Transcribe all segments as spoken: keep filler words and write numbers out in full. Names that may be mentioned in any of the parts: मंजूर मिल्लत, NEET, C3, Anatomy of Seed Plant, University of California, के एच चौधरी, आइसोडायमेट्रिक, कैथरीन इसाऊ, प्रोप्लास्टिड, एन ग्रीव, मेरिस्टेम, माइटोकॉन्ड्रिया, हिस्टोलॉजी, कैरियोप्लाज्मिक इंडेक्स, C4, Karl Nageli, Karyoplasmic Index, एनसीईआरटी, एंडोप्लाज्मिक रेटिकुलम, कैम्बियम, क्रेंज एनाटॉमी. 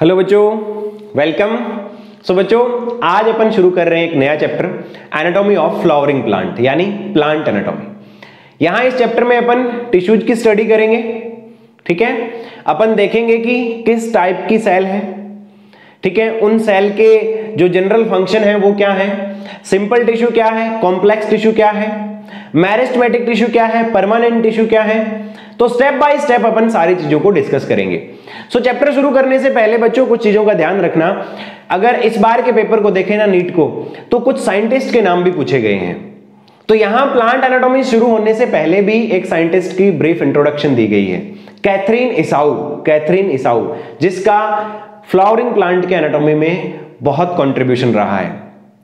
Hello बच्चों, welcome. सो बच्चों, आज अपन शुरू कर रहे हैं एक नया chapter, anatomy of flowering plant यानी प्लांट एनाटॉमी। यहां इस चैप्टर में अपन टिश्यूज की स्टडी करेंगे, ठीक है। अपन देखेंगे कि किस टाइप की सेल है, ठीक है, उन सेल के जो जनरल फंक्शन है वो क्या है, सिंपल टिश्यू क्या है, कॉम्प्लेक्स टिश्यू क्या है, मेरिस्टेमेटिक टिश्यू क्या है, परमानेंट टिश्यू क्या है। तो स्टेप बाय स्टेप अपन सारी चीजों को डिस्कस करेंगे। सो so, चैप्टर शुरू करने से पहले बच्चों कुछ चीजों का ध्यान रखना। अगर इस बार के पेपर को देखें ना, नीट को, तो कुछ साइंटिस्ट के नाम भी पूछे गए हैं। तो यहां प्लांट एनाटॉमी शुरू होने से पहले भी एक साइंटिस्ट की ब्रीफ इंट्रोडक्शन दी गई है, कैथरीन इसाऊ। कैथरीन इसाऊ जिसका फ्लावरिंग प्लांट के एनाटॉमी में बहुत कॉन्ट्रीब्यूशन रहा है।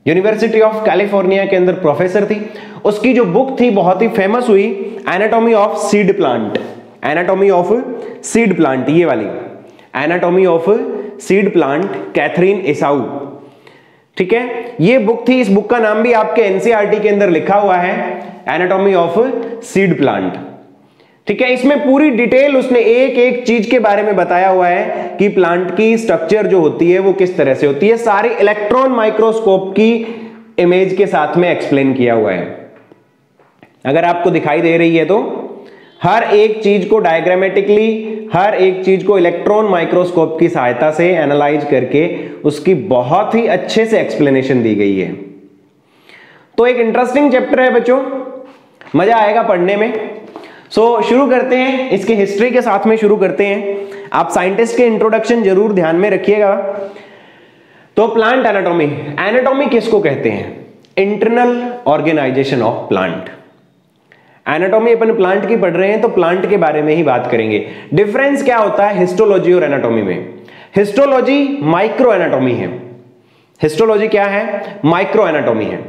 यूनिवर्सिटी ऑफ कैलिफोर्निया के अंदर प्रोफेसर थी। उसकी जो बुक थी बहुत ही फेमस हुई, anatomy of seed plant. Anatomy of seed plant, ये वाली anatomy of seed plant, कैथरीन इसाऊ, ठीक है, ये बुक थी। इस बुक का नाम भी आपके एनसीईआरटी के अंदर लिखा हुआ है, एनाटॉमी ऑफ सीड प्लांट, ठीक है। इसमें पूरी डिटेल उसने एक एक चीज के बारे में बताया हुआ है कि प्लांट की स्ट्रक्चर जो होती है वो किस तरह से होती है, सारी इलेक्ट्रॉन माइक्रोस्कोप की इमेज के साथ में एक्सप्लेन किया हुआ है। अगर आपको दिखाई दे रही है तो हर एक चीज को डायग्रामेटिकली, हर एक चीज को इलेक्ट्रॉन माइक्रोस्कोप की सहायता से एनालाइज करके उसकी बहुत ही अच्छे से एक्सप्लेनेशन दी गई है। तो एक इंटरेस्टिंग चैप्टर है बच्चों, मजा आएगा पढ़ने में। सो so, शुरू करते हैं, इसके हिस्ट्री के साथ में शुरू करते हैं। आप साइंटिस्ट के इंट्रोडक्शन जरूर ध्यान में रखिएगा। तो प्लांट एनाटॉमी, एनाटॉमी किसको कहते हैं? Internal organisation of plant. Anatomy अपन प्लांट की पढ़ रहे हैं तो प्लांट के बारे में ही बात करेंगे। डिफरेंस क्या होता है हिस्टोलॉजी और एनाटॉमी में? हिस्टोलॉजी माइक्रो एनाटॉमी है। हिस्टोलॉजी क्या है? माइक्रो एनाटॉमी है।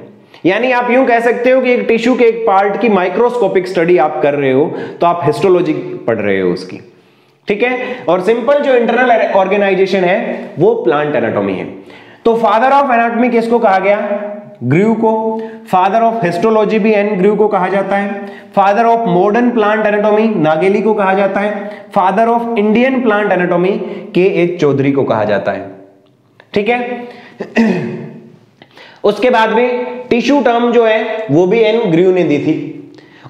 यानी आप यूं कह सकते हो कि एक टिश्यू के एक पार्ट की माइक्रोस्कोपिक स्टडी आप कर रहे हो, तो आप हिस्टोलॉजी पढ़ रहे हो उसकी, ठीक है। और सिंपल जो इंटरनल ऑर्गेनाइजेशन है वो प्लांट एनाटॉमी है। तो फादर ऑफ एनाटॉमी किसको कहा गया? ग्रीव को। फादर ऑफ हिस्टोलॉजी भी एन ग्रीव को कहा जाता है। Father of modern plant anatomy Nageli को कहा जाता है। Father of Indian plant anatomy के एच चौधरी को कहा जाता है, ठीक है। उसके बाद में टिश्यू टर्म जो है वो भी एन ग्रीव ने दी थी,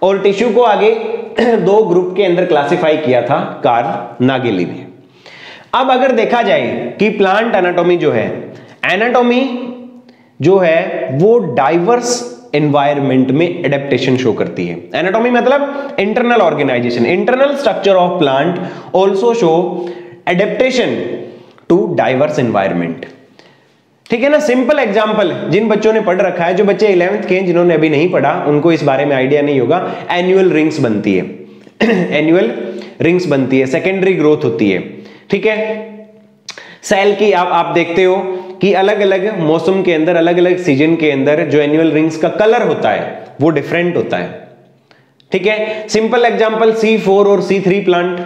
और टिश्यू को आगे दो ग्रुप के अंदर क्लासिफाई किया था कार्ल नागेली ने। अब अगर देखा जाए कि प्लांट एनाटॉमी जो है, एनाटॉमी जो है वो डाइवर्स एनवायरनमेंट में एडेप्टेशन शो करती है। एनाटॉमी मतलब internal organisation, internal structure of plant also show adaptation to diverse environment, ठीक है ना। सिंपल एग्जांपल जिन बच्चों ने पढ़ रखा है, जो बच्चे इलेवेंथ के हैं, जिन्होंने अभी नहीं पढ़ा उनको इस बारे में आइडिया नहीं होगा। एनुअल रिंग्स बनती है एनुअल रिंग्स बनती है, सेकेंडरी ग्रोथ होती है, ठीक है। सेल की आप आप देखते हो कि अलग अलग मौसम के अंदर, अलग अलग सीजन के अंदर जो एनुअल रिंग्स का कलर होता है वो डिफरेंट होता है, ठीक है। सिंपल एग्जांपल सी फोर और C three plant,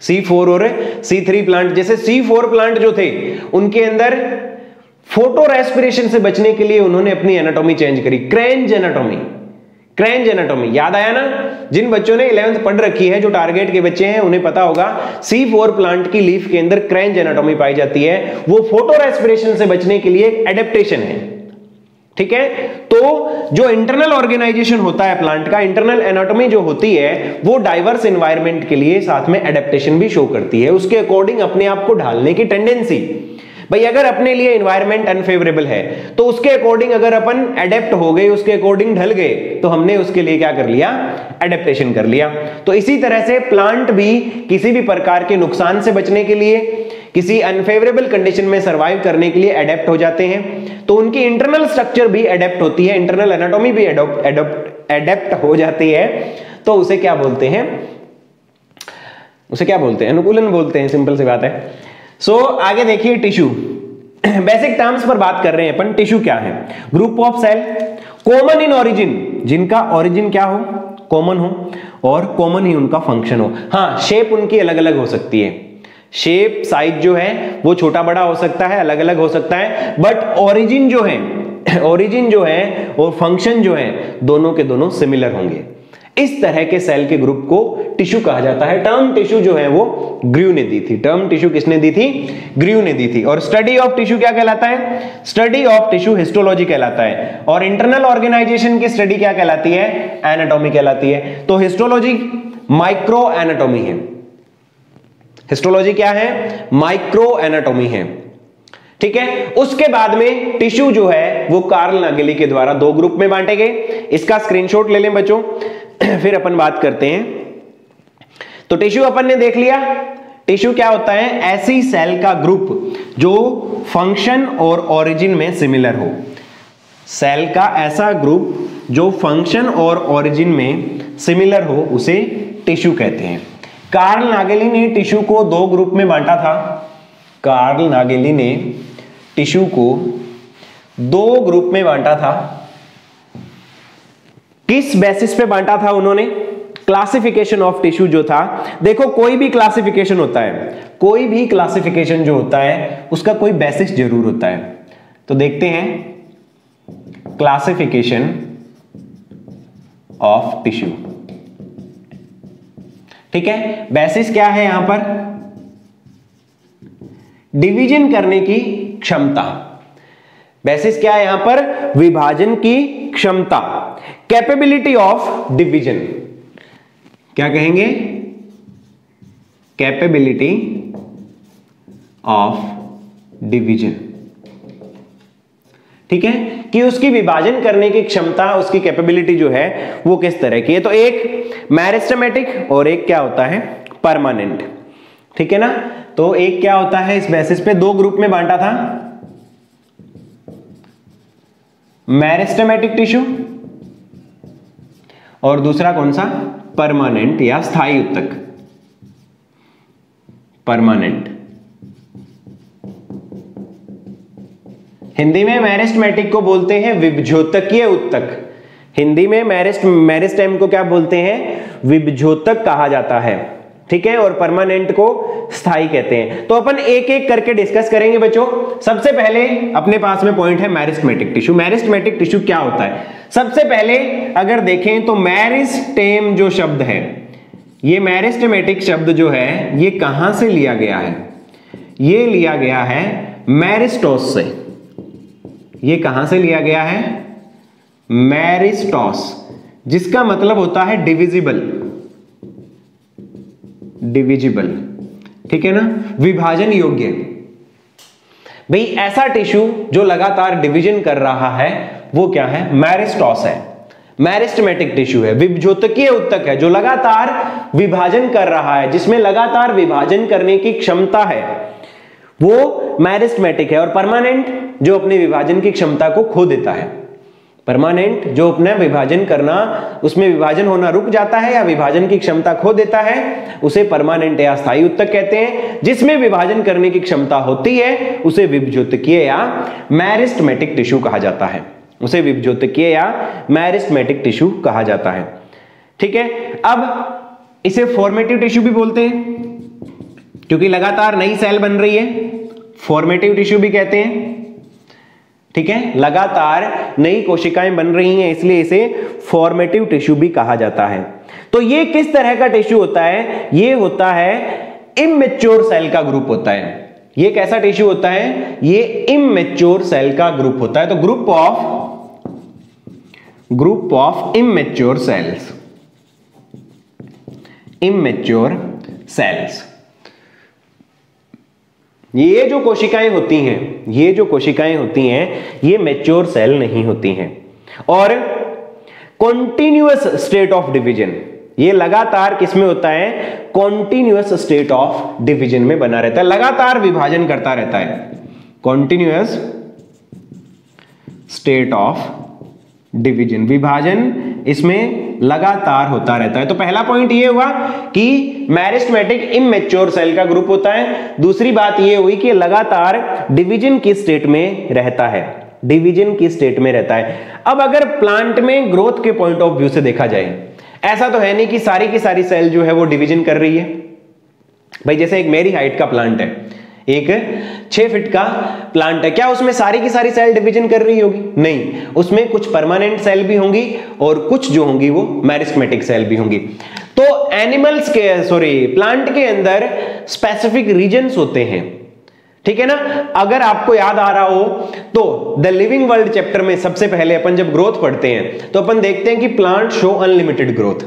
C four और सी थ्री प्लांट। जैसे सी फोर प्लांट जो थे उनके अंदर फोटो रेस्पिरेशन से बचने के लिए उन्होंने अपनी एनाटॉमी चेंज करी, क्रेंज एनाटॉमी। क्रेंज एनाटॉमी याद आया ना? जिन बच्चों ने इलेवेंथ पढ़ रखी है, जो टारगेट के बच्चे हैं, उन्हें पता होगा सी फोर प्लांट की लीफ के अंदर क्रेंज एनाटॉमी पाई जाती है। वो फोटो रेस्पिरेशन से बचने के लिए एडेप्टेशन है, ठीक है। तो जो इंटरनल ऑर्गेनाइजेशन होता है प्लांट का, इंटरनल एनाटॉमी जो होती है वो डाइवर्स एनवायरमेंट के लिए साथ में एडेप्टेशन भी शो करती है, उसके अकॉर्डिंग अपने आप को ढालने की टेंडेंसी। भाई अगर अपने लिए एनवायरनमेंट अनफेवरेबल है तो उसके अकॉर्डिंग अगर अपन एडेप्ट हो गए, उसके अकॉर्डिंग ढल गए, तो हमने उसके लिए क्या कर लिया? एडेप्टेशन कर लिया। तो इसी तरह से प्लांट भी किसी भी प्रकार के नुकसान से बचने के लिए, किसी अनफेवरेबल कंडीशन में सर्वाइव करने के लिए एडेप्ट हो जाते हैं। तो उनकी इंटरनल स्ट्रक्चर भी एडेप्ट होती है, इंटरनल एनाटॉमी भी एडेप्ट हो जाती है। तो उसे क्या बोलते हैं? उसे क्या बोलते हैं? अनुकूलन बोलते हैं, सिंपल सी बात है। सो so, आगे देखिए टिश्यू। बेसिक टर्म्स पर बात कर रहे हैं अपन। टिश्यू क्या है? Group of cell common in origin, जिनका ऑरिजिन क्या हो? कॉमन हो, और कॉमन ही उनका फंक्शन हो। हाँ, शेप उनकी अलग अलग हो सकती है, शेप साइज जो है वो छोटा बड़ा हो सकता है, अलग अलग हो सकता है, बट ऑरिजिन जो है, ऑरिजिन जो है और फंक्शन जो है, दोनों के दोनों सिमिलर होंगे। इस तरह के सेल के ग्रुप को टिश्यू कहा जाता है। टर्म टिश्यू जो है वो ग्र्यू ने दी थी। टर्म टिश्यू किसने दी थी? ग्र्यू ने दी थी। और स्टडी ऑफ टिश्यू क्या कहलाता है? स्टडी ऑफ टिश्यू हिस्टोलॉजी कहलाता है। और इंटरनल ऑर्गेनाइजेशन की स्टडी क्या कहलाती है? एनाटॉमी कहलाती है। तो हिस्टोलॉजी माइक्रो एनाटॉमी है। हिस्टोलॉजी क्या है? माइक्रो एनाटॉमी है। ठीक है। उसके बाद में टिश्यू जो है वो कार्ल नागेली के द्वारा दो ग्रुप में बांटे गए। इसका स्क्रीनशॉट ले लें बच्चों, फिर अपन बात करते हैं। तो टिश्यू अपन ने देख लिया। टिश्यू क्या होता है? ऐसी सेल का ग्रुप जो फंक्शन और ओरिजिन में सिमिलर हो। सेल का ऐसा ग्रुप जो फंक्शन और ओरिजिन में सिमिलर हो उसे टिश्यू कहते हैं। कार्ल नागेली ने टिश्यू को दो ग्रुप में बांटा था। कार्ल नागेली ने टिश्यू को दो ग्रुप में बांटा था। किस बेसिस पे बांटा था उन्होंने? क्लासिफिकेशन ऑफ टिश्यू जो था, देखो कोई भी क्लासिफिकेशन होता है, कोई भी क्लासिफिकेशन जो होता है उसका कोई बेसिस जरूर होता है। तो देखते हैं क्लासिफिकेशन ऑफ टिश्यू। ठीक है, बेसिस क्या है? यहां पर डिवीजन करने की क्षमता। बेसिस क्या है यहां पर? विभाजन की क्षमता, कैपेबिलिटी ऑफ डिवीजन। क्या कहेंगे? Capability of division. ठीक है, कि उसकी विभाजन करने की क्षमता, उसकी कैपेबिलिटी जो है वो किस तरह की है। तो एक मेरिस्टेमेटिक और एक क्या होता है? परमानेंट। ठीक है ना। तो एक क्या होता है, इस बेसिस पे दो ग्रुप में बांटा था, मेरिस्टेमेटिक टिश्यू और दूसरा कौन सा? परमानेंट या स्थायी उत्तक, परमानेंट। हिंदी में मेरिस्टेमेटिक को बोलते हैं विभज्योतकीय उत्तक। हिंदी में मेरिस्ट मेरिस्टेम को क्या बोलते हैं? विभज्योतक कहा जाता है। ठीक है। और परमानेंट को स्थाई कहते हैं। तो अपन एक एक करके डिस्कस करेंगे बच्चों। सबसे पहले अपने पास में पॉइंट है मेरिस्टेमेटिक टिश्यू। मेरिस्टेमेटिक टिश्यू क्या होता है? सबसे पहले अगर देखें तो मेरिस्टेम जो शब्द है, ये मेरिस्टेमेटिक शब्द जो है ये कहां से लिया गया है? ये लिया गया है मेरिस्टोस से। ये कहां से लिया गया है? मेरिस्टोस, जिसका मतलब होता है डिविजिबल, डिविजिबल। ठीक है ना, विभाजन योग्य। भाई ऐसा टिश्यू जो लगातार डिवीजन कर रहा है वो क्या है? मेरिस्टोस है, मेरिस्टेमेटिक टिश्यू है, विभज्योतकीय उत्तक है जो लगातार विभाजन कर रहा है, जिसमें लगातार विभाजन करने की क्षमता है, वो मेरिस्टेमेटिक है। और परमानेंट जो अपने विभाजन की क्षमता को खो देता है। परमानेंट जो अपना विभाजन करना, उसमें विभाजन होना रुक जाता है या विभाजन की क्षमता खो देता है, उसे परमानेंट या स्थायी उत्तक कहते हैं। जिसमें विभाजन करने की क्षमता होती है उसे विभज्योतकीय या मेरिस्टेमेटिक टिश्यू कहा जाता है। उसे विभज्योतकीय या मेरिस्टेमेटिक टिश्यू कहा जाता है। ठीक है। अब इसे फॉर्मेटिव टिश्यू भी बोलते हैं, क्योंकि लगातार नई सेल बन रही है, फॉर्मेटिव टिश्यू भी कहते हैं। ठीक है, लगातार नई कोशिकाएं बन रही हैं, इसलिए इसे फॉर्मेटिव टिश्यू भी कहा जाता है। तो ये किस तरह का टिश्यू होता है? ये होता है इमैच्योर सेल का ग्रुप होता है। ये कैसा टिश्यू होता है? ये इमैच्योर सेल का ग्रुप होता है। तो group of group of immature cells, immature cells. ये जो कोशिकाएं होती हैं, ये जो कोशिकाएं होती हैं ये मैच्योर सेल नहीं होती हैं। और कॉन्टिन्यूअस स्टेट ऑफ डिवीजन, ये लगातार किसमें होता है? कॉन्टिन्यूअस स्टेट ऑफ डिवीजन में बना रहता है, लगातार विभाजन करता रहता है। कॉन्टिन्यूअस स्टेट ऑफ डिवीजन, विभाजन इसमें लगातार होता रहता है। तो पहला पॉइंट ये हुआ कि मेरिस्टेमेटिक इमैच्योर सेल का ग्रुप होता है। दूसरी बात ये हुई कि लगातार डिवीजन की स्टेट में रहता है, डिवीजन की स्टेट में रहता है। अब अगर प्लांट में ग्रोथ के पॉइंट ऑफ व्यू से देखा जाए, ऐसा तो है नहीं कि सारी की सारी सेल जो है वो डिवीजन कर रही है। भाई जैसे एक मेरी हाइट का प्लांट है, एक छह फीट का प्लांट है। क्या उसमें सारी की सारी सेल डिवीजन कर रही होगी? नहीं, उसमें कुछ परमानेंट सेल भी होंगी और कुछ जो होंगी वो मेरिस्मेटिक सेल भी होंगी। तो एनिमल्स के सॉरी प्लांट के अंदर स्पेसिफिक रीजन्स होते हैं, ठीक है ना। अगर आपको याद आ रहा हो तो द लिविंग वर्ल्ड चैप्टर में सबसे पहले अपन जब ग्रोथ पढ़ते हैं तो अपन देखते हैं कि प्लांट शो अनलिमिटेड ग्रोथ,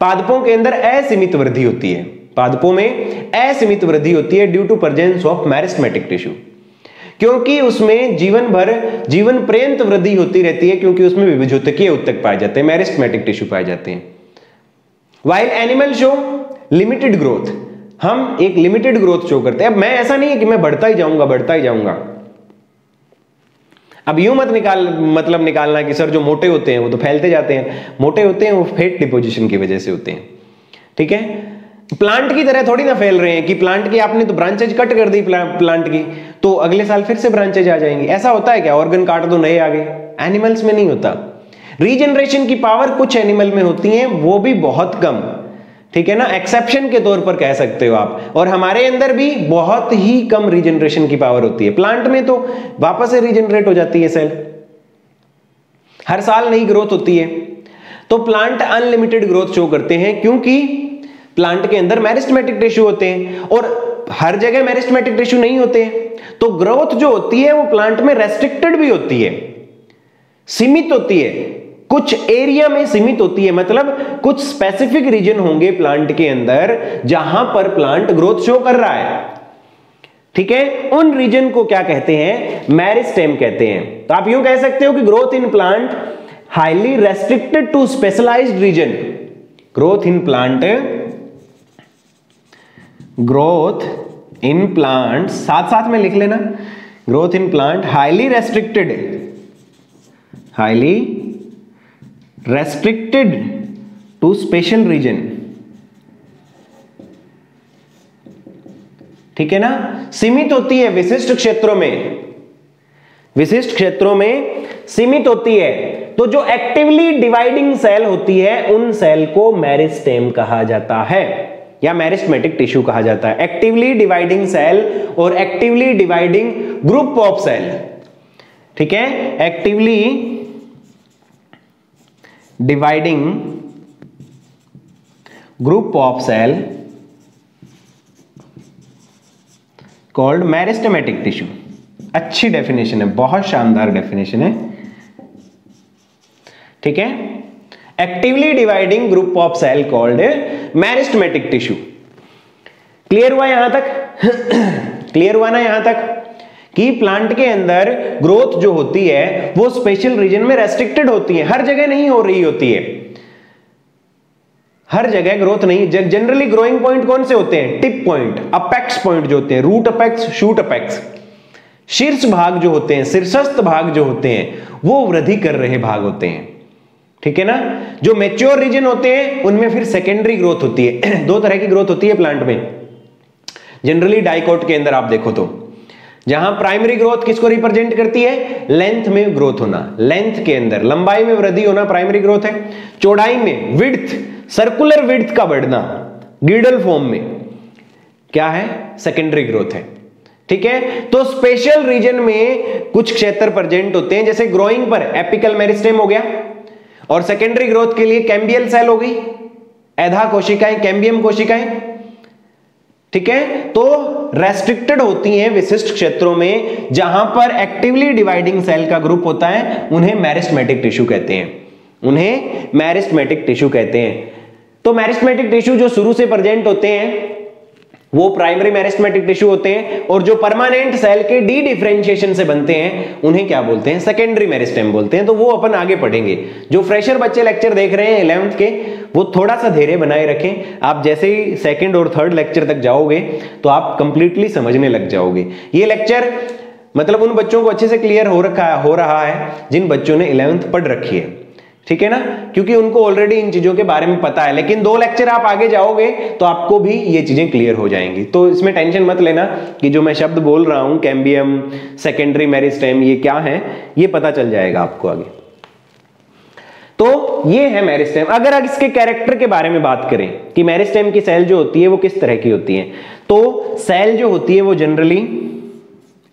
पादपों के अंदर असीमित वृद्धि होती है, पादपों में असीमित वृद्धि होती है due to presence of meristematic tissue, क्योंकि उसमें जीवन भर जीवन पर्यंत वृद्धि होती रहती है, क्योंकि उसमें विभिज्योतकीय उत्तक पाए जाते हैं, मेरिस्मेटिक टिश्यू पाए जाते हैं। While animal show limited growth, हम एक लिमिटेड ग्रोथ शो करते हैं। अब मैं ऐसा नहीं है कि मैं बढ़ता ही जाऊंगा बढ़ता ही जाऊंगा, अब यूं मत निकाल मतलब निकालना कि सर जो मोटे होते हैं वो तो फैलते जाते हैं, मोटे होते हैं वो फेट डिपोजिशन की वजह से होते हैं, ठीक है। प्लांट की तरह थोड़ी ना फैल रहे हैं कि प्लांट की आपने तो ब्रांचेज कट कर दी प्लांट की तो अगले साल फिर से ब्रांचेज आ जाएंगी, ऐसा होता है क्या? ऑर्गन काट दो नए आ गए, एनिमल्स में नहीं होता। रीजनरेशन की पावर कुछ एनिमल में होती है, वो भी बहुत कम, ठीक है ना, एक्सेप्शन के तौर पर कह सकते हो आप। और हमारे अंदर भी बहुत ही कम रीजनरेशन की पावर होती है, प्लांट में तो वापस से रीजनरेट हो जाती है सेल, हर साल नई ग्रोथ होती है। तो प्लांट अनलिमिटेड ग्रोथ शो करते हैं क्योंकि प्लांट के अंदर मेरिस्टेमेटिक टिश्यू होते हैं और हर जगह मेरिस्टेमेटिक टिश्यू नहीं होते हैं, तो ग्रोथ जो होती है वो प्लांट में रेस्ट्रिक्टेड भी होती है, सीमित होती है, कुछ एरिया में सीमित होती है, मतलब कुछ स्पेसिफिक रीजन होंगे प्लांट के अंदर जहां पर प्लांट ग्रोथ शो कर रहा है, ठीक है। उन रीजन को क्या कहते हैं? मेरिस्टेम कहते हैं। तो आप यूं कह सकते हो कि growth in plant highly restricted to specialised region, growth in plant growth in plant साथ साथ में लिख लेना, growth in plant highly restricted highly restricted to special region, ठीक है ना, सीमित होती है विशिष्ट क्षेत्रों में, विशिष्ट क्षेत्रों में सीमित होती है। तो जो एक्टिवली डिवाइडिंग सेल होती है उन सेल को मेरिस्टेम कहा जाता है या मेरिस्टेमेटिक टिश्यू कहा जाता है। एक्टिवली डिवाइडिंग सेल और actively dividing group of cell, ठीक है, actively dividing group of cell called meristematic tissue. अच्छी डेफिनेशन है, बहुत शानदार डेफिनेशन है, ठीक है, actively dividing group of cell called meristematic tissue. Clear हुआ यहां तक? क्लियर हुआ ना यहां तक कि प्लांट के अंदर ग्रोथ जो होती है वो स्पेशल रीजन में रेस्ट्रिक्टेड होती है, हर जगह नहीं हो रही होती है, हर जगह ग्रोथ नहीं। जनरली ग्रोइंग पॉइंट कौन से होते हैं? टिप पॉइंट, अपेक्स पॉइंट जो होते हैं, रूट अपेक्स, शूट अपेक्स, शीर्ष भाग जो होते हैं, शीर्षस्थ भाग जो होते हैं वो वृद्धि कर रहे भाग होते हैं, ठीक है ना। जो मैच्योर रीजन होते हैं उनमें फिर सेकेंडरी ग्रोथ होती है। दो तरह की ग्रोथ होती है प्लांट में जनरली डाइकोट के अंदर आप देखो तो, जहां प्राइमरी ग्रोथ किसको रिप्रेजेंट करती है? लेंथ में ग्रोथ होना, लेंथ के अंदर लंबाई में वृद्धि होना प्राइमरी ग्रोथ है, चौड़ाई में विड्थ, सर्कुलर विड्थ का बढ़ना गिडल फॉर्म में क्या है? सेकेंडरी ग्रोथ है, ठीक है। तो स्पेशल रीजन में कुछ क्षेत्र प्रेजेंट होते हैं, जैसे ग्रोइंग पर एपिकल मेरिस्टेम हो गया और सेकेंडरी ग्रोथ के लिए कैम्बियल सेल हो गई, एधा कोशिकाएं, कैम्बियम कोशिकाएं, ठीक है। तो रेस्ट्रिक्टेड होती हैं विशिष्ट क्षेत्रों में जहां पर एक्टिवली डिवाइडिंग सेल का ग्रुप होता है, उन्हें मेरिस्टेमेटिक टिश्यू कहते हैं, उन्हें मेरिस्टेमेटिक टिश्यू कहते हैं। तो मेरिस्टेमेटिक टिश्यू जो शुरू से प्रेजेंट होते हैं वो प्राइमरी मेरिस्टेमेटिक टिश्यू होते हैं और जो परमानेंट सेल के डी डिफ्रेंशिएशन से बनते हैं उन्हें क्या बोलते हैं? सेकेंडरी मेरिस्टेम बोलते हैं। तो वो अपन आगे पढ़ेंगे। जो फ्रेशर बच्चे लेक्चर देख रहे हैं इलेवंथ के, वो थोड़ा सा धैर्य बनाए रखें। आप जैसे ही सेकंड और थर्ड लेक्चर तक जाओगे तो आप कंप्लीटली समझने लग जाओगे। ये लेक्चर मतलब उन बच्चों को अच्छे से क्लियर हो रखा है हो रहा है जिन बच्चों ने इलेवंथ पढ़ रखी है, ठीक है ना, क्योंकि उनको ऑलरेडी इन चीजों के बारे में पता है। लेकिन दो लेक्चर आप आगे जाओगे तो आपको भी ये चीजें क्लियर हो जाएंगी। तो इसमें टेंशन मत लेना कि जो मैं शब्द बोल रहा हूं कैम्बियम, सेकेंडरी मेरिस्टेम, ये क्या है, ये पता चल जाएगा आपको आगे। तो ये है मेरिस्टेम। अगर आप इसके कैरेक्टर के बारे में बात करें कि मेरिस्टेम की सेल जो होती है वो किस तरह की होती है, तो सेल जो होती है वो जनरली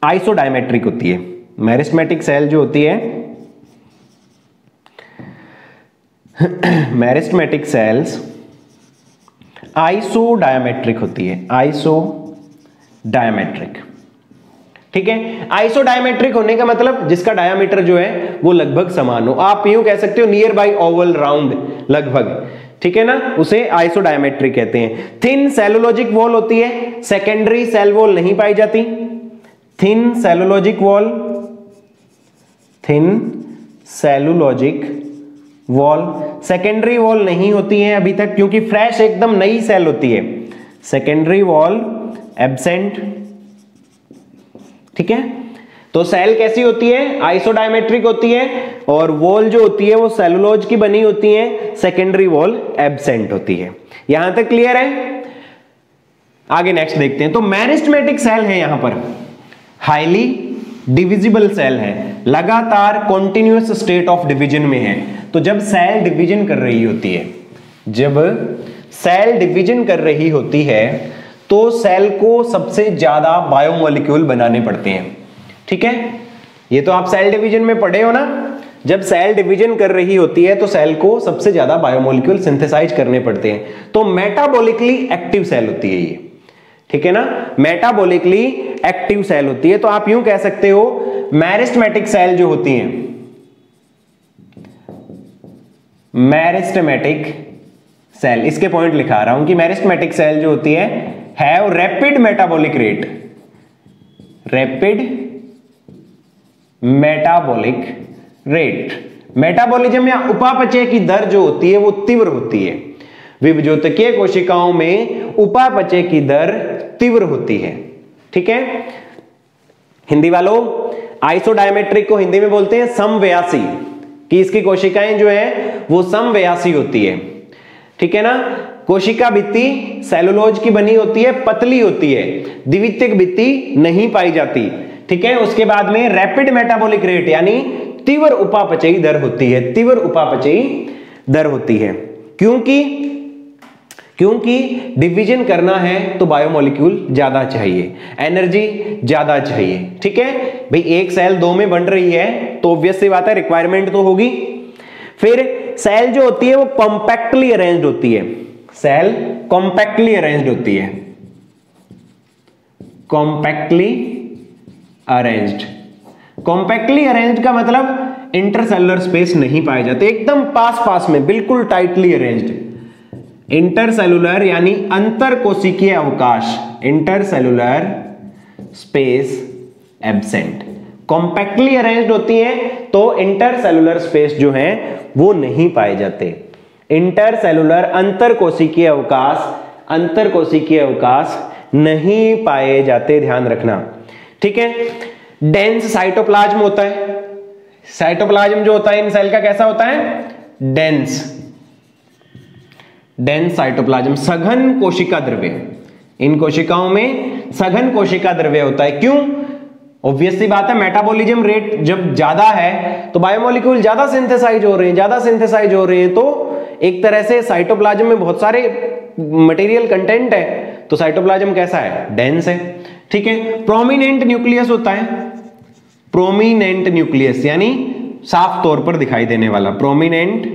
आइसोडायमेट्रिक होती है। मेरिस्टेमेटिक सेल जो होती है मेरिस्टेमेटिक सेल्स आइसोडायमेट्रिक होती है, आइसोडायमेट्रिक। ठीक है, आइसोडायमेट्रिक होने का मतलब जिसका डायामीटर जो है वो लगभग समान हो। आप यूं कह सकते हो नियर बाय ओवल, राउंड, लगभग, ठीक है ना, उसे आइसोडायमेट्रिक कहते हैं। थिन सेलुलोजिक वॉल होती है, सेकेंडरी सेल वॉल नहीं पाई जाती। Thin cellulosic wall, thin cellulosic wall secondary wall नहीं होती है अभी तक, क्योंकि फ्रेश एकदम नई सेल होती है। सेकेंडरी वॉल एब्सेंट, ठीक है। तो सेल कैसी होती है? आइसोडायमेट्रिक होती है, और वॉल जो होती है वो सेलुलोज की बनी होती है, सेकेंडरी वॉल एब्सेंट होती है। यहां तक क्लियर है? आगे नेक्स्ट देखते हैं। तो मेरिस्टेमेटिक सेल है यहां पर, हाईली डिविजिबल सेल है, लगातार कॉन्टिन्यूस स्टेट ऑफ डिविजन में है। तो जब सेल डिविजन कर रही होती है, जब सेल डिविजन कर रही होती है तो सेल को सबसे ज्यादा बायोमोलिक्यूल बनाने पड़ते हैं। ठीक है, ये तो आप सेल डिवीजन में पढ़े हो ना। जब सेल डिवीजन कर रही होती है तो सेल को सबसे ज्यादा बायोमोलिक्यूल सिंथेसाइज करने पड़ते हैं। तो मेटाबॉलिकली एक्टिव सेल होती है ये, ठीक है ना, मेटाबॉलिकली एक्टिव सेल होती है। तो आप यूं कह सकते हो मेरिस्टेमेटिक सेल जो होती है, मेरिस्टेमेटिक सेल, इसके पॉइंट लिखा रहा हूं कि मेरिस्टेमेटिक सेल जो होती है है rapid metabolic rate, rapid metabolic rate. Metabolism या उपापचय की दर जो होती है वो तीव्र होती है। विभज्योतकीय कोशिकाओं में उपापचय की दर तीव्र होती है। ठीक है हिंदी वालों, आइसोडायमेट्रिक को हिंदी में बोलते हैं समव्यासी, कि इसकी कोशिकाएं जो है वो समव्यासी होती है। ठीक है ना, कोशिका भित्ति सेलुलोज की बनी होती है, पतली होती है, द्वितीयक भित्ति नहीं पाई जाती। ठीक है, उसके बाद में रैपिड मेटाबॉलिक रेट यानी तीव्र उपापचयी दर होती है, तीव्र उपापचयी दर होती है। क्योंकि क्योंकि डिवीजन करना है तो बायोमोलिक्यूल ज्यादा चाहिए, एनर्जी ज्यादा चाहिए। ठीक है भाई, एक सेल दो में बन रही है तो ऑब्वियस सी बात है रिक्वायरमेंट तो होगी। फिर सेल जो होती है वो कॉम्पैक्टली अरेंज्ड होती है, सेल कॉम्पैक्टली अरेंज्ड होती है, कॉम्पैक्टली अरेंज्ड। कॉम्पैक्टली अरेंज्ड का मतलब इंटरसेलुलर स्पेस नहीं पाए जाते, एकदम पास पास में, बिल्कुल टाइटली अरेंज्ड। इंटरसेलुलर यानी अंतर कोशिकीय अवकाश, intercellular space absent. Compactly arranged होती है तो इंटरसेलुलर स्पेस जो है वो नहीं पाए जाते, इंटरसेलुलर अंतर कोशिकीय अवकाश, अंतर कोशिकीय अवकाश नहीं पाए जाते, ध्यान रखना। ठीक है, डेंस साइटोप्लाज्म होता है, साइटोप्लाज्म जो होता है इन सेल का कैसा होता है? डेंस, डेंस साइटोप्लाज्म, सघन कोशिका द्रव्य। इन कोशिकाओं में सघन कोशिका द्रव्य होता है। क्यों? ऑब्वियसली बात है, मेटाबॉलिज्म रेट जब ज्यादा है तो बायोमोलिक्यूल ज्यादा सिंथेसाइज हो रहे हैं, ज्यादा सिंथेसाइज हो रहे हैं तो एक तरह से साइटोप्लाज्म में बहुत सारे मटेरियल कंटेंट है, तो साइटोप्लाज्म कैसा है? डेंस है। ठीक है, प्रोमिनेंट न्यूक्लियस होता है, प्रोमिनेंट न्यूक्लियस यानी साफ तौर पर दिखाई देने वाला, प्रोमिनेंट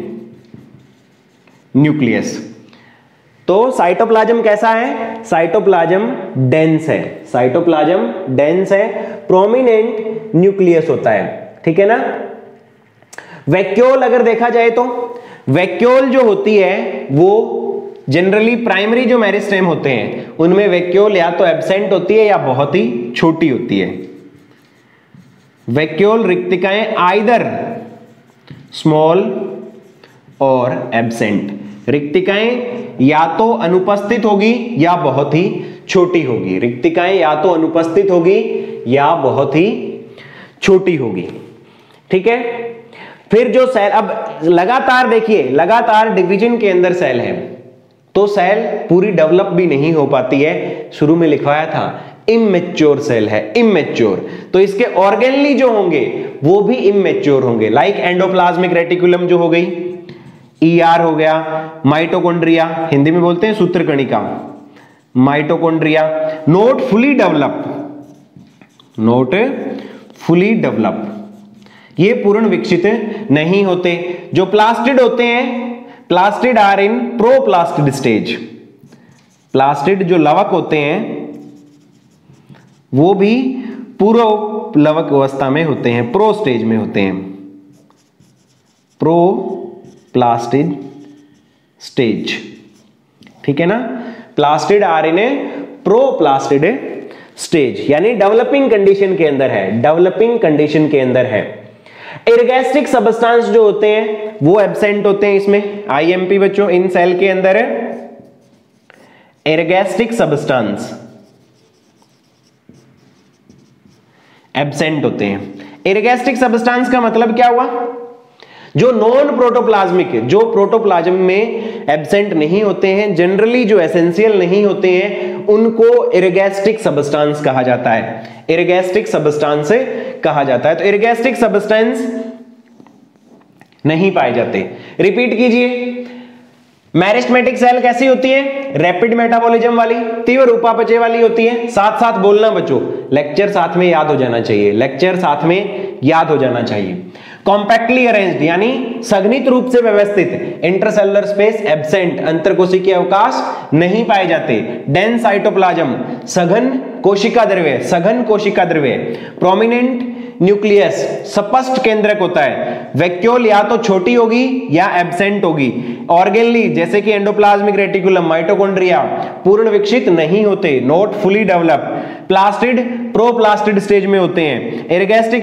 न्यूक्लियस। तो साइटोप्लाज्म कैसा है? साइटोप्लाज्म डेंस है, साइटोप्लाज्म डेंस है, प्रोमिनेंट न्यूक्लियस होता है। ठीक है ना, वैक्यूल अगर देखा जाए तो वैक्यूल जो होती है वो जनरली प्राइमरी जो मेरिस्टेम होते हैं उनमें वैक्यूल या तो एब्सेंट होती है या बहुत ही छोटी होती है। वैक्यूल रिक्तिकाएं आइदर स्मॉल और एब्सेंट, रिक्तिकाएं या तो अनुपस्थित होगी या बहुत ही छोटी होगी, रिक्तिकाएं या तो अनुपस्थित होगी या बहुत ही छोटी होगी। ठीक है, फिर जो सेल, अब लगातार देखिए, लगातार डिवीजन के अंदर सेल है तो सेल पूरी डेवलप भी नहीं हो पाती है। शुरू में लिखवाया था इमैच्योर सेल है, इमैच्योर, तो इसके ऑर्गेनली जो होंगे वो भी इमैच्योर होंगे, लाइक एंडोप्लाज्मिक रेटिकुलम जो हो गई, ई आर हो गया माइटोकॉन्ड्रिया, हिंदी में बोलते हैं सूत्रकणिका, माइटोकॉन्ड्रिया not fully develop, not fully develop, ये पूर्ण विकसित नहीं होते। जो प्लास्टिड होते हैं, plastid are in प्रोप्लास्टिड stage, plastid जो लवक होते हैं वो भी पूर्व लवक अवस्था में होते हैं, प्रो स्टेज में होते हैं, प्रो प्लास्टिड स्टेज, ठीक है ना। Plastid are in a प्रोप्लास्टिड stage यानी डेवलपिंग कंडीशन के अंदर है, डेवलपिंग कंडीशन के अंदर है। इर्गेस्टिक सबस्टांस जो होते हैं वो एब्सेंट होते हैं इसमें, आईएमपी बच्चों इन सेल के अंदर है। इर्गेस्टिक सबस्टांस एब्सेंट होते हैं। इर्गेस्टिक सबस्टांस का मतलब क्या हुआ, जो नॉन प्रोटोप्लाज्मिक, जो प्रोटोप्लाज्म में एब्सेंट नहीं होते हैं, जनरली जो एसेंशियल नहीं होते हैं, उनको इर्गेस्टिक सबस्टांस कहा जाता है, इर्गेस्टिक सबस्टांस कहा जाता है। तो इर्गेस्टिक सबस्टांस नहीं पाए जाते। रिपीट कीजिए, मैरिस्टेमेटिक सेल कैसी होती है, रैपिड मेटाबॉलिज्म वाली, तीव्र उपापचय वाली होती है। साथ साथ बोलना बच्चों, लेक्चर साथ में याद हो जाना चाहिए, लेक्चर साथ में याद हो जाना चाहिए। कॉम्पैक्टली अरेंज्ड यानी सघनित रूप से व्यवस्थित, इंटरसेलुलर स्पेस एब्सेंट, अंतरकोशिकीय अवकाश नहीं पाए जाते। डेंस साइटोप्लाज्म, सघन कोशिका द्रव्य, सघन कोशिका द्रव्य, प्रोमिनेंट न्यूक्लियस, स्पष्ट केंद्रक होता है, वैक्यूल या तो छोटी होगी या एब्सेंट होगी। ऑर्गेनली जैसे कि एंडोप्लाज्मिक रेटिकुलम, माइटोकॉन्ड्रिया पूर्ण विकसित नहीं होते, not fully develop, plastid प्रोप्लास्टिड stage में होते हैं। इर्गेस्टिक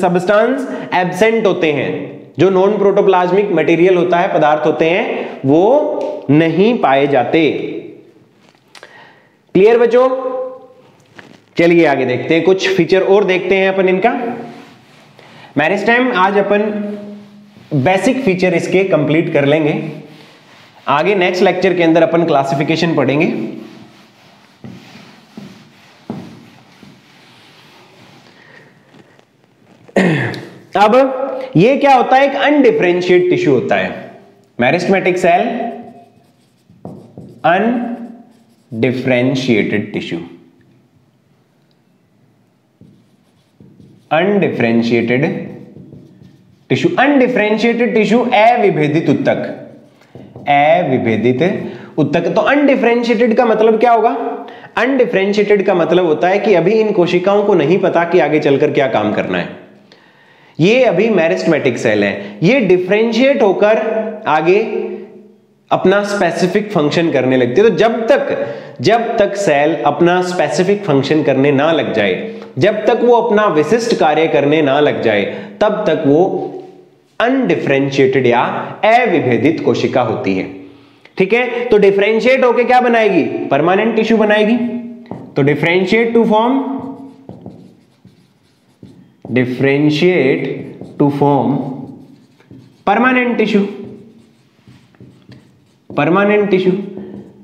सबस्टांस एब्सेंट होते हैं, जो नॉन प्रोटोप्लाज्मिक मटेरियल होता है, पदार्थ होते हैं, वो नहीं पाए जाते। क्लियर बच्चों, चलिए आगे देखते हैं, कुछ फीचर और देखते हैं अपन इनका। मैरिस्टेम आज अपन बेसिक फीचर इसके कंप्लीट कर लेंगे, आगे नेक्स्ट लेक्चर के अंदर अपन क्लासिफिकेशन पढ़ेंगे। अब ये क्या होता है, एक अनडिफरेंशिएट टिश्यू होता है meristematic cell, undifferentiated tissue, undifferentiated tissue. Undifferentiated tissue अविभेदित उत्तक, अविभेदित उत्तक। तो अनडिफरेंशिएटेड का मतलब क्या होगा, अनडिफरेंशिएटेड का मतलब होता है कि अभी इन कोशिकाओं को नहीं पता कि आगे चलकर क्या काम करना है, ये अभी मैरिस्टेमेटिक सेल है, ये डिफरेंशिएट होकर आगे अपना स्पेसिफिक फंक्शन करने लगती है। तो जब तक जब तक सेल अपना स्पेसिफिक फंक्शन करने ना लग जाए, जब तक वो अपना विशिष्ट कार्य करने ना लग जाए, तब तक वो अनडिफरेंशिएटेड या अविभेदित कोशिका होती है, ठीक है। तो डिफरेंशिएट होके क्या बनाएगी, परमानेंट टिश्यू बनाएगी। तो differentiate to form, differentiate to form permanent tissue, permanent tissue.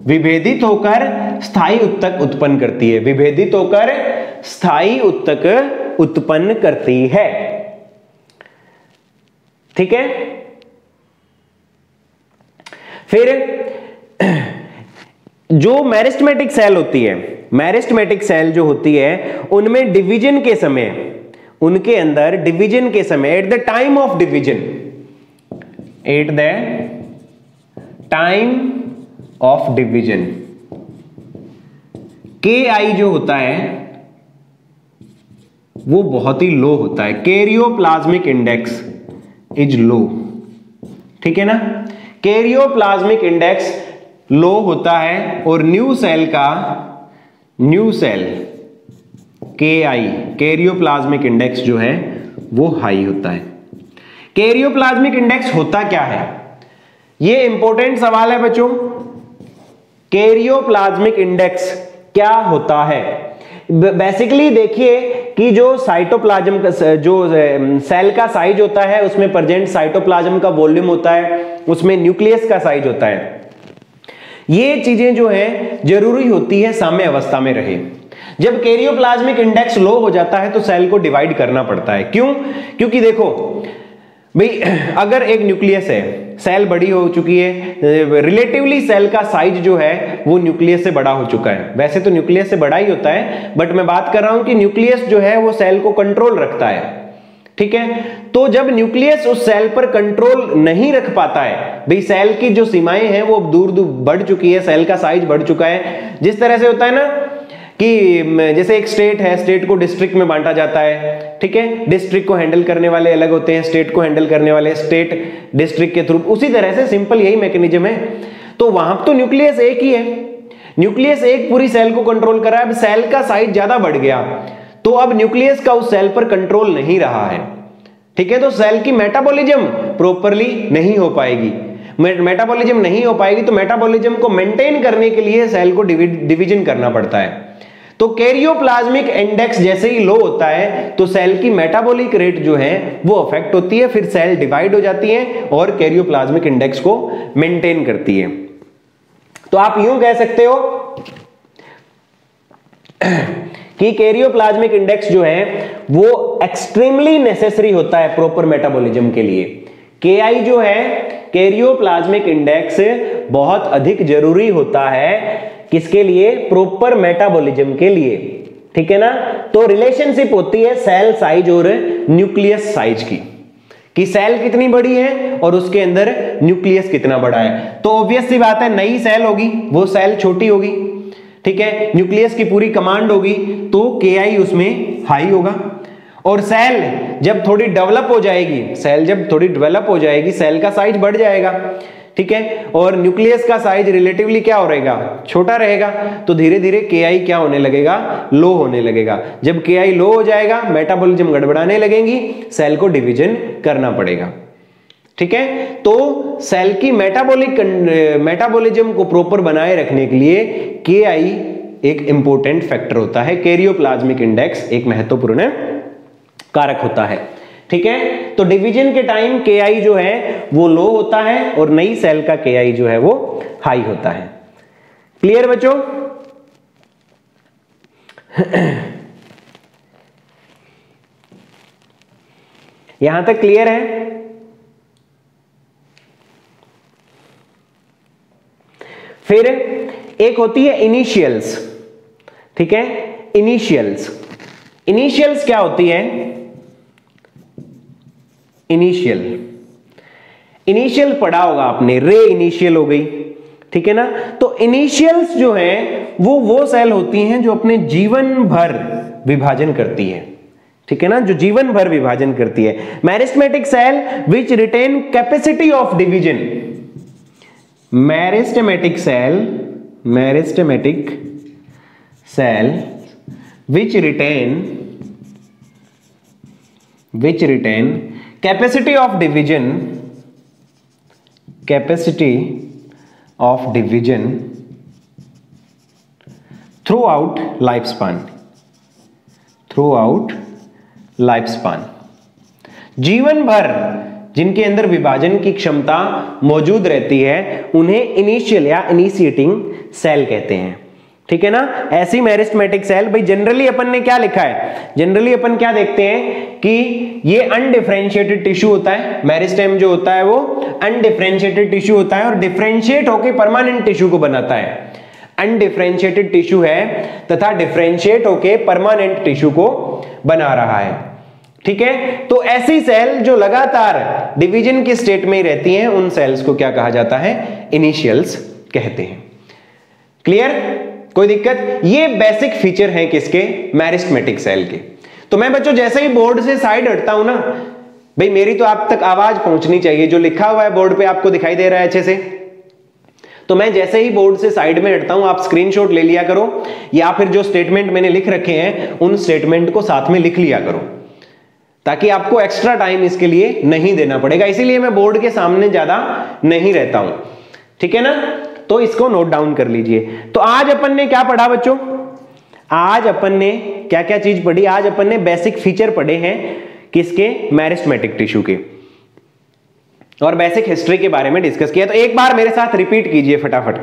विभेदित होकर स्थायी उत्तक उत्पन्न करती है, विभेदित होकर स्थायी उत्तक उत्पन्न करती है, ठीक है। फिर जो मैरिस्टेमेटिक सेल होती है, मैरिस्टेमेटिक सेल जो होती है, उनमें डिवीजन के समय, उनके अंदर डिवीजन के समय, at the time of division, at the time of division, K I जो होता है वो बहुत ही लो होता है, कैरियोप्लाज्मिक इंडेक्स इज लो, ठीक है ना। कैरियोप्लाज्मिक इंडेक्स लो होता है और न्यू सेल का, new cell K I, कैरियोप्लाज्मिक इंडेक्स जो है वो हाई होता है। कैरियोप्लाज्मिक इंडेक्स होता क्या है, ये इंपॉर्टेंट सवाल है बच्चों। कैरियोप्लाज्मिक इंडेक्स क्या होता है, बेसिकली देखिए कि जो साइटोप्लाज्म का, जो सेल का साइज होता है, उसमें प्रेजेंट साइटोप्लाज्म का वॉल्यूम होता है, उसमें न्यूक्लियस का साइज होता है, ये चीजें जो है जरूरी होती है साम्य अवस्था में रहे। जब कैरियोप्लाज्मिक इंडेक्स लो हो जाता है तो सेल को डिवाइड करना पड़ता है, क्यों, क्योंकि देखो भाई अगर एक न्यूक्लियस है सेल बड़ी हो चुकी है, रिलेटिवली सेल का साइज जो है वो न्यूक्लियस से बड़ा हो चुका है। वैसे तो न्यूक्लियस से बड़ा ही होता है, बट मैं बात कर रहा हूं कि न्यूक्लियस जो है वो सेल को कंट्रोल रखता है, ठीक है। तो जब न्यूक्लियस उस सेल पर कंट्रोल नहीं रख पाता है, भाई सेल की जो सीमाएं हैं वो दूर दूर बढ़ चुकी है, सेल का साइज बढ़ चुका है। जिस तरह से होता है ना कि जैसे एक स्टेट है, स्टेट को डिस्ट्रिक्ट में बांटा जाता है, ठीक है, डिस्ट्रिक्ट को हैंडल करने वाले अलग होते हैं, स्टेट को हैंडल करने वाले स्टेट डिस्ट्रिक्ट के थ्रू, उसी तरह से सिंपल यही मैकेनिज्म है। तो वहां तो न्यूक्लियस एक ही है, न्यूक्लियस एक पूरी सेल को कंट्रोल कर रहा है। अब सेल का साइज ज्यादा बढ़ गया तो अब न्यूक्लियस का उस सेल पर कंट्रोल नहीं रहा है, ठीक है। तो सेल की मेटाबॉलिज्म प्रॉपरली नहीं हो पाएगी, मेटाबॉलिज्म नहीं हो पाएगी तो मेटाबॉलिज्म को मेंटेन करने के लिए सेल को डिवीजन करना पड़ता है। तो कैरियोप्लाज्मिक इंडेक्स जैसे ही लो होता है तो सेल की मेटाबॉलिक रेट जो है वो अफेक्ट होती है, फिर सेल डिवाइड हो जाती है और कैरियोप्लाज्मिक इंडेक्स को मेंटेन करती है। तो आप यूं कह सकते हो कि कैरियोप्लाज्मिक इंडेक्स जो है वो एक्सट्रीमली नेसेसरी होता है प्रॉपर मेटाबॉलिज्म के लिए। के आई जो है कैरियोप्लाज्मिक इंडेक्स बहुत अधिक जरूरी होता है, किसके लिए? प्रॉपर मेटाबॉलिज्म के लिए, ठीक है ना। तो रिलेशनशिप होती है सेल साइज और न्यूक्लियस साइज की, कि सेल कितनी बड़ी है और उसके अंदर न्यूक्लियस कितना बड़ा है। तो ऑब्वियस सी बात है, नई सेल होगी वो सेल छोटी होगी, ठीक है, न्यूक्लियस की पूरी कमांड होगी तो के आई उसमें हाई होगा। और सेल जब थोड़ी डेवलप हो जाएगी, सेल जब थोड़ी डेवलप हो जाएगी सेल का साइज बढ़ जाएगा, ठीक है, और न्यूक्लियस का साइज रिलेटिवली क्या हो रहेगा? छोटा रहेगा। तो धीरे धीरे के आई क्या होने लगेगा? लो होने लगेगा। जब के आई लो हो जाएगा मेटाबॉलिज्म गड़बड़ाने लगेगी, सेल को डिवीजन करना पड़ेगा, ठीक है। तो सेल की मेटाबॉलिक मेटाबॉलिज्म को प्रॉपर बनाए रखने के लिए के आई एक इंपॉर्टेंट फैक्टर होता है, कैरियोप्लाज्मिक इंडेक्स एक महत्वपूर्ण कारक होता है, ठीक है। तो डिवीजन के टाइम के आई जो है वो लो होता है और नई सेल का के आई जो है वो हाई होता है। क्लियर बच्चों? यहां तक क्लियर है? फिर एक होती है इनिशियल्स, ठीक है, इनिशियल्स। इनिशियल्स क्या होती है? इनिशियल इनिशियल पढ़ा होगा आपने, रे इनिशियल हो गई, ठीक है ना। तो इनिशियल्स जो है वो वो सेल होती हैं जो अपने जीवन भर विभाजन करती है, ठीक है ना, जो जीवन भर विभाजन करती है। Meristematic cell which retain capacity of division, meristematic cell meristematic cell which retain which retain capacity of division capacity of division throughout life span, throughout life span, जीवन भर जिनके अंदर विभाजन की क्षमता मौजूद रहती है उन्हें इनिशियल या इनिशिएटिंग सेल कहते हैं, ठीक है ना। ऐसी मेरिस्टेमेटिक सेल, भाई जनरली अपन ने क्या लिखा है, जनरली अपन क्या देखते हैं कि ये अनडिफरेंशिएटेड टिश्यू होता है, मेरिस्टेम जो होता है वो अनडिफरेंशिएटेड टिश्यू होता है और डिफरेंशिएट होकर परमानेंट टिश्यू को बनाता है। अनडिफरेंशिएटेड टिश्यू है तथा डिफरेंशिएट होकर परमानेंट टिश्यू को बना रहा है, ठीक है। तो ऐसी सेल जो लगातार डिवीजन की स्टेट में ही रहती है उन सेल्स को क्या कहा जाता है? इनिशियल्स कहते हैं। क्लियर? कोई दिक्कत? ये बेसिक फीचर हैं किसके? मैरिस्टेमेटिक सेल के। तो मैं बच्चों जैसे ही बोर्ड से साइड हटता हूं ना, भाई मेरी तो आप तक आवाज पहुंचनी चाहिए, जो लिखा हुआ है बोर्ड पे आपको दिखाई दे रहा है अच्छे से। तो मैं जैसे ही बोर्ड से साइड में हटता हूं, आप स्क्रीनशॉट ले लिया करो या फिर जो स्टेटमेंट मैंने लिख रखे हैं उन स्टेटमेंट को साथ में लिख लिया करो, ताकि आपको एक्स्ट्रा टाइम इसके लिए नहीं देना पड़ेगा। इसीलिए मैं बोर्ड के सामने ज्यादा नहीं रहता हूं, ठीक है ना। तो इसको नोट डाउन कर लीजिए। तो आज अपन ने क्या पढ़ा बच्चों? आज अपन ने क्या क्या चीज पढ़ी? आज अपन ने बेसिक फीचर पढ़े हैं किसके? मैरिस्टेमेटिक टिश्यू के, और बेसिक हिस्ट्री के बारे में डिस्कस किया। तो एक बार मेरे साथ रिपीट कीजिए फटाफट।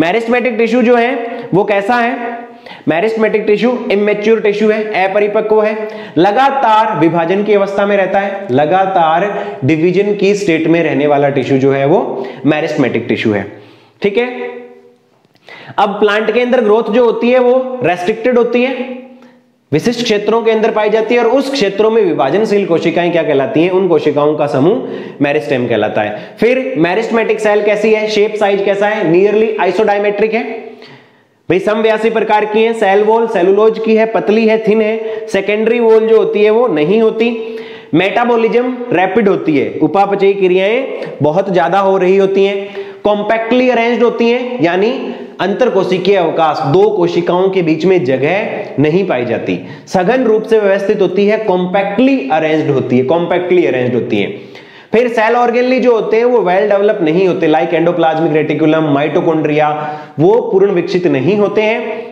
मैरिस्टेमेटिक टिश्यू जो है वो कैसा है? मेरिस्टेमेटिक टिश्यू इमेच्योर टिश्यू है, अपरिपक्व है, लगातार विभाजन की अवस्था में रहता है, लगातार डिवीजन की स्टेट में रहने वाला टिश्यू जो है वो मेरिस्टेमेटिक टिश्यू है। ठीक है, अब प्लांट के अंदर ग्रोथ जो होती है वो रेस्ट्रिक्टेड होती है, विशिष्ट क्षेत्रों के अंदर पाई जाती है और उस क्षेत्रों में विभाजनशील कोशिकाएं क्या कहलाती हैं, उन कोशिकाओं का समूह मेरिस्टेम कहलाता है। फिर मेरिस्टेमेटिक सेल कैसी है, शेप साइज कैसा है, नियरली आइसोडायमेट्रिक है, भाई समव्यासी प्रकार की है, सेल वॉल सेलुलोज की है, पतली है, थिन है, सेकेंडरी वॉल जो होती है वो नहीं होती, मेटाबॉलिज्म रैपिड होती है, उपापचयी क्रियाएं बहुत ज्यादा हो रही होती हैं, कॉम्पैक्टली अरेंज्ड होती हैं, यानी अंतर कोशिकीय अवकाश, दो कोशिकाओं के बीच में जगह नहीं पाई जाती, सघन रूप से व्यवस्थित होती है, कॉम्पैक्टली अरेंज्ड होती है, कॉम्पैक्टली अरेंज्ड होती है। फिर सेल ऑर्गेनली जो होते हैं वो वेल डेवलप नहीं होते, लाइक एंडोप्लाज्मिक रेटिकुलम, माइटोकॉन्ड्रिया, वो पूर्ण विकसित नहीं होते हैं।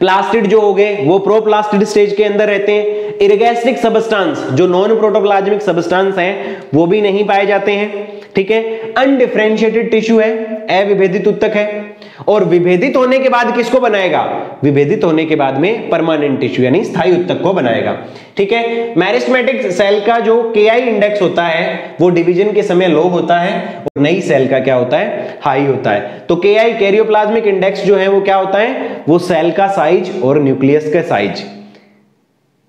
प्लास्टिड जो हो गए वो प्रोप्लास्टिड स्टेज के अंदर रहते हैं, इरगेस्टिक सबस्टांस जो नॉन प्रोटोप्लाज्मिक सबस्टांस हैं वो भी नहीं पाए जाते हैं। ठीक है, अनडिफरेंशिएटेड टिश्यू है, अविभेदित उत्तक है, और विभेदित होने के बाद किसको बनाएगा, विभेदित होने के बाद में परमानेंट टिश्यू यानी स्थायी उत्तक को बनाएगा। ठीक है, मेरिस्टेमेटिक सेल का जो केआई इंडेक्स होता है वो डिवीजन के समय लो होता है और नई सेल का क्या होता है, हाई होता है। तो केआई कैरियोप्लाज्मिक इंडेक्स जो है वो क्या होता है, वो सेल का साइज और न्यूक्लियस का साइज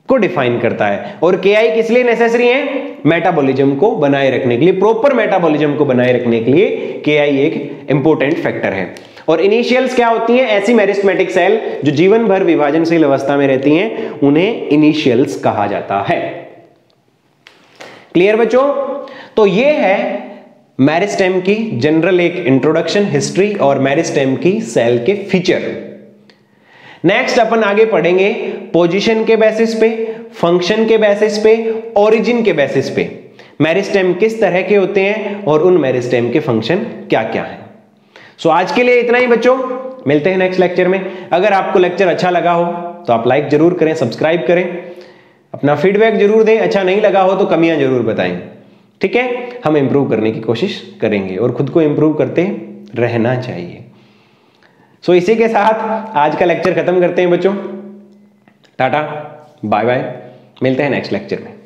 को डिफाइन करता है। और केआई किस लिए नेसेसरी है, मेटाबॉलिज्म को बनाए रखने के लिए, प्रॉपर मेटाबॉलिज्म को बनाए रखने के लिए केआई एक इंपॉर्टेंट फैक्टर है। और इनिशियल्स क्या होती हैं, ऐसी मेरिस्टेमेटिक सेल जो जीवन भर विभाजनशील अवस्था में रहती हैं उन्हें इनिशियल्स कहा जाता है। क्लियर बच्चों, तो ये है मेरिस्टेम की जनरल एक इंट्रोडक्शन, हिस्ट्री और मेरिस्टेम की सेल के फीचर। नेक्स्ट अपन आगे पढ़ेंगे पोजीशन के बेसिस पे, फंक्शन के बेसिस पे, ओरिजिन के बेसिस पे मेरिस्टेम किस तरह के होते हैं और उन मेरिस्टेम के फंक्शन क्या क्या है। सो so, आज के लिए इतना ही बच्चों, मिलते हैं नेक्स्ट लेक्चर में। अगर आपको लेक्चर अच्छा लगा हो तो आप लाइक जरूर करें, सब्सक्राइब करें, अपना फीडबैक जरूर दें, अच्छा नहीं लगा हो तो कमियां जरूर बताएं। ठीक है, हम इम्प्रूव करने की कोशिश करेंगे और खुद को इम्प्रूव करते रहना चाहिए। सो so, इसी के साथ आज का लेक्चर खत्म करते हैं बच्चों, टाटा बाय बाय, मिलते हैं नेक्स्ट लेक्चर में।